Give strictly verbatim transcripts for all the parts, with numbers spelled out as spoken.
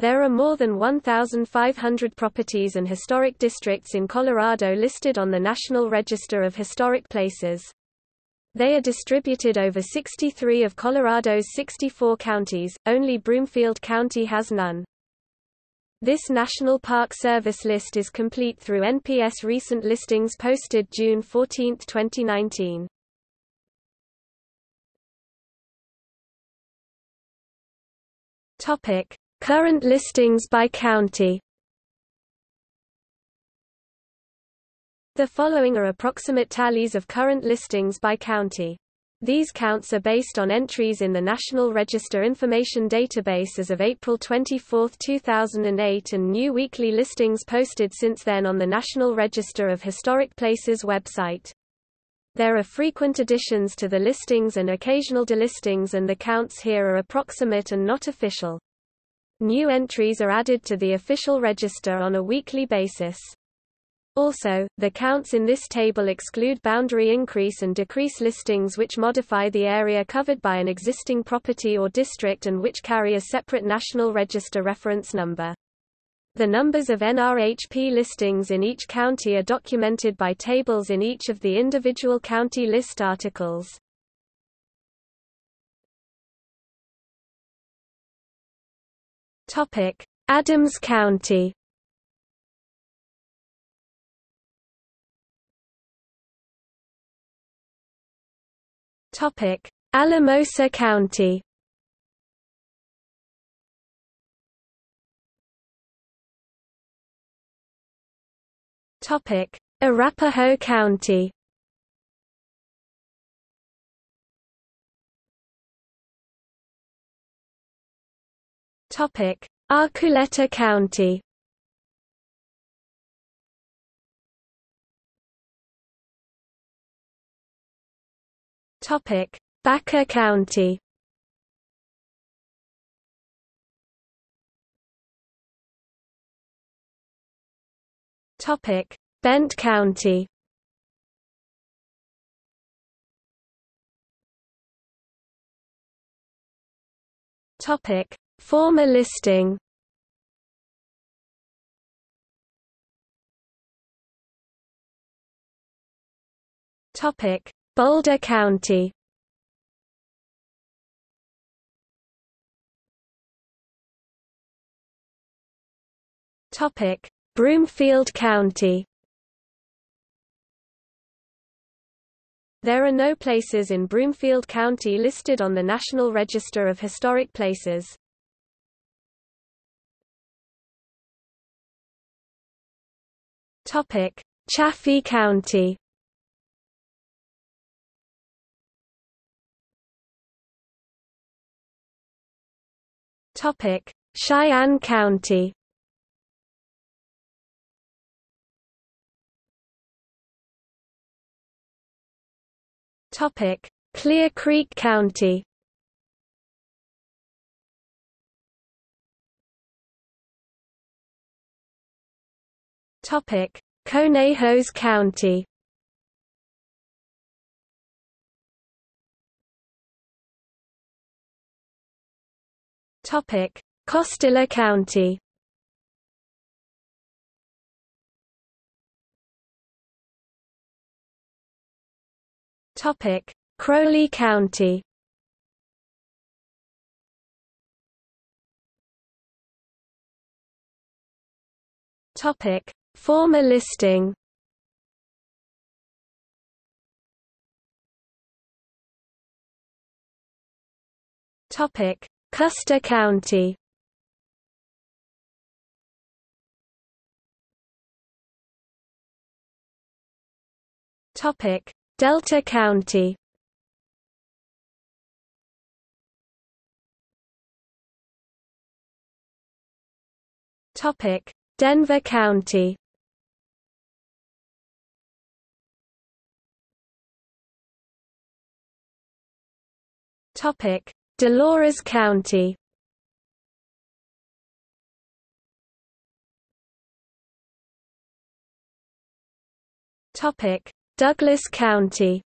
There are more than one thousand five hundred properties and historic districts in Colorado listed on the National Register of Historic Places. They are distributed over sixty-three of Colorado's sixty-four counties, only Broomfield County has none. This National Park Service list is complete through N P S recent listings posted June fourteenth twenty nineteen. Current listings by county. The following are approximate tallies of current listings by county. These counts are based on entries in the National Register Information Database as of April twenty-fourth two thousand eight and new weekly listings posted since then on the National Register of Historic Places website. There are frequent additions to the listings and occasional delistings, and the counts here are approximate and not official. New entries are added to the official register on a weekly basis. Also, the counts in this table exclude boundary increase and decrease listings which modify the area covered by an existing property or district and which carry a separate National Register reference number. The numbers of N R H P listings in each county are documented by tables in each of the individual county list articles. Adams County. Alamosa County. Arapahoe County. Topic: Archuleta County. Topic: Baca County. Topic: Bent County. Topic: Former listing. Topic: Boulder County. Topic: Broomfield County. There are no places in Broomfield County listed on the National Register of Historic Places. Topic: Chaffee County. Topic: Cheyenne County. Topic: Clear Creek County. Topic: Conejos County. Topic: Costilla County. Topic: Crowley County. Topic: Former listing. Topic: Custer County. Topic: Delta County. Topic: Denver County. Topic: Dolores County. Topic: Douglas County.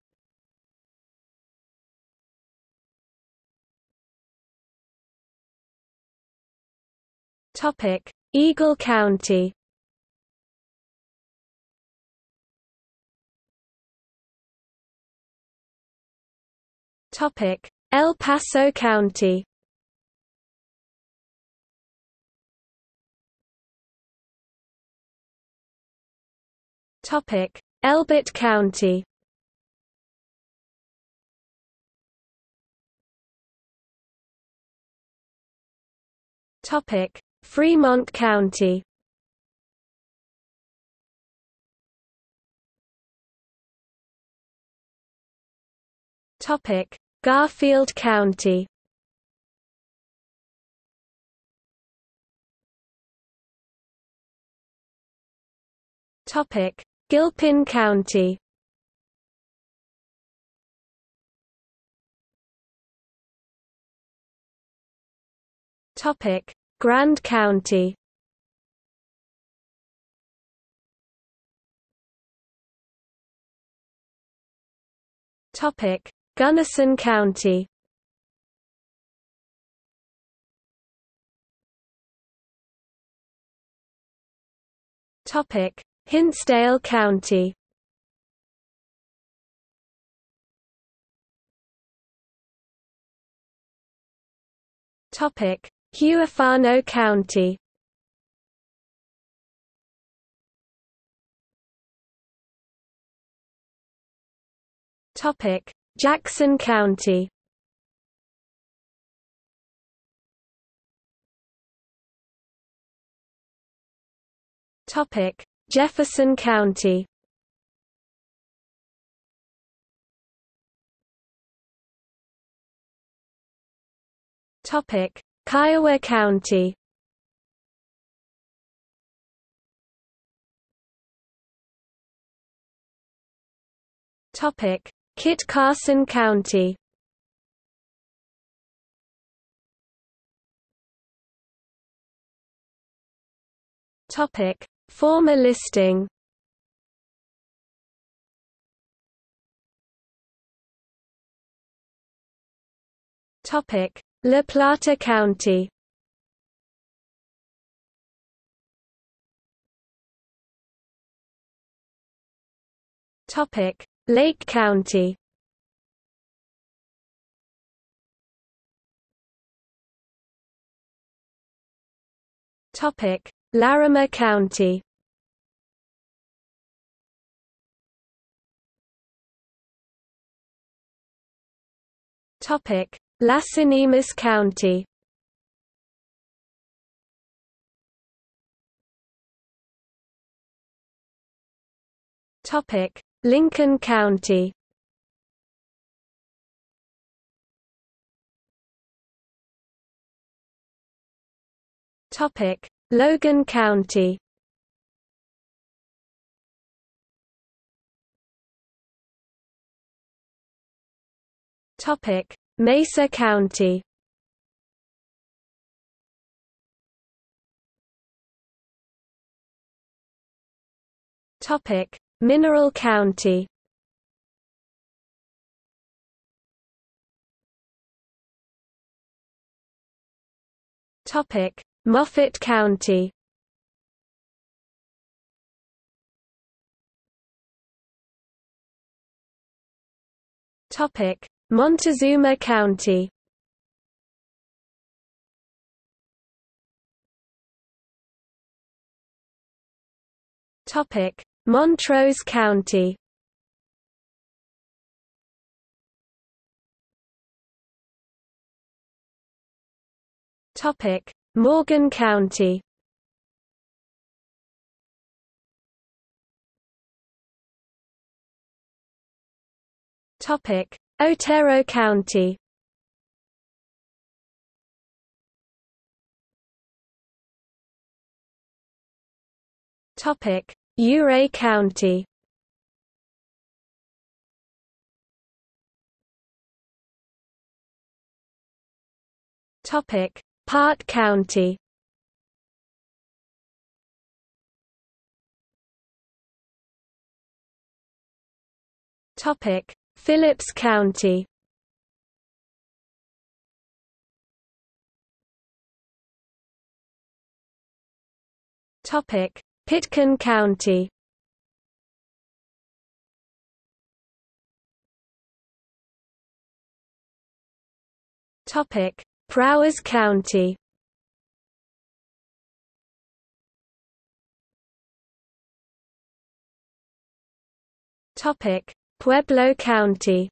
Topic: Eagle County. Topic: El Paso County. Topic: Elbert County. Topic: Fremont County. Topic: Garfield County. Topic: Gilpin County. Topic: Grand County. Topic: Gunnison County. Topic: Hinsdale County. Topic: Huerfano County. Topic: Jackson County. Topic: Jefferson County. Topic: Kiowa County. Topic: Kit Carson County. Topic: Former listing. Topic: La Plata County. Topic: Lake County. Topic: Larimer County. Topic: Las Animas County. Topic: Lincoln County. Topic: Logan County. Topic: Mesa County. Topic: Mineral County. Topic: Moffat County. Topic: Montezuma County. Topic: Montrose County. Topic: Morgan County. Topic: Otero County. Topic: Ouray County. Topic: Part County. Topic: Phillips County. Topic: Pitcairn County. Topic: Prowers County. Topic: Pueblo County.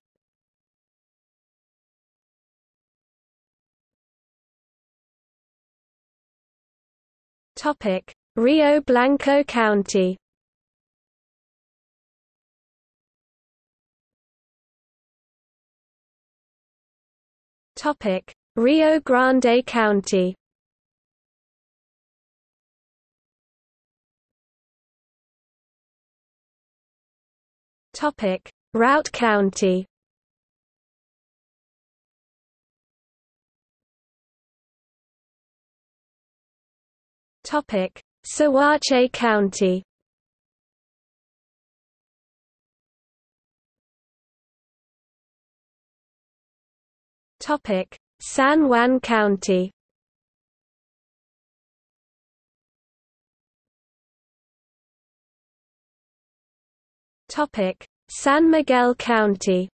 Topic: Rio Blanco County. Topic: Rio Grande County. Topic: Route County. Topic: Sihuache County. Topic: San Juan County. Topic: San Miguel County.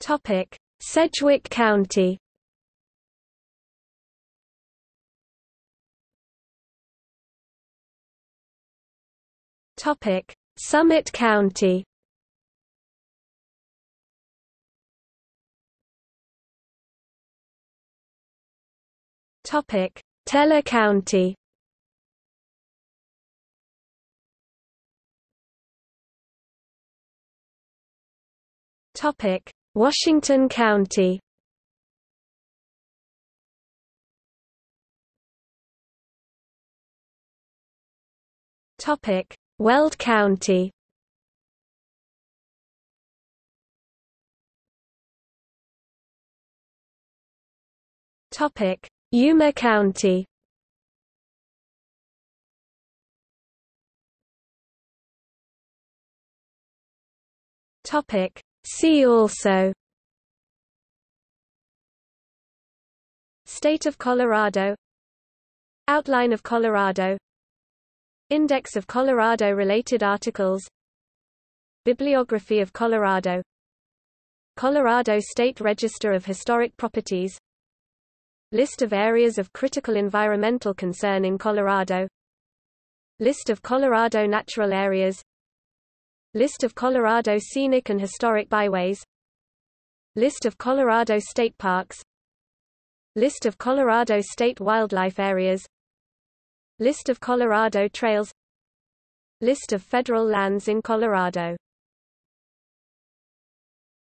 Topic: Sedgwick County. Topic: Summit County. Topic: Teller County. Topic: Washington County. Topic: Weld County. Topic: Yuma County. Topic: See also: State of Colorado, Outline of Colorado, Index of Colorado-related articles, Bibliography of Colorado, Colorado State Register of Historic Properties, List of areas of critical environmental concern in Colorado, List of Colorado natural areas, List of Colorado scenic and historic byways, List of Colorado state parks, List of Colorado state wildlife areas, List of Colorado trails, List of federal lands in Colorado.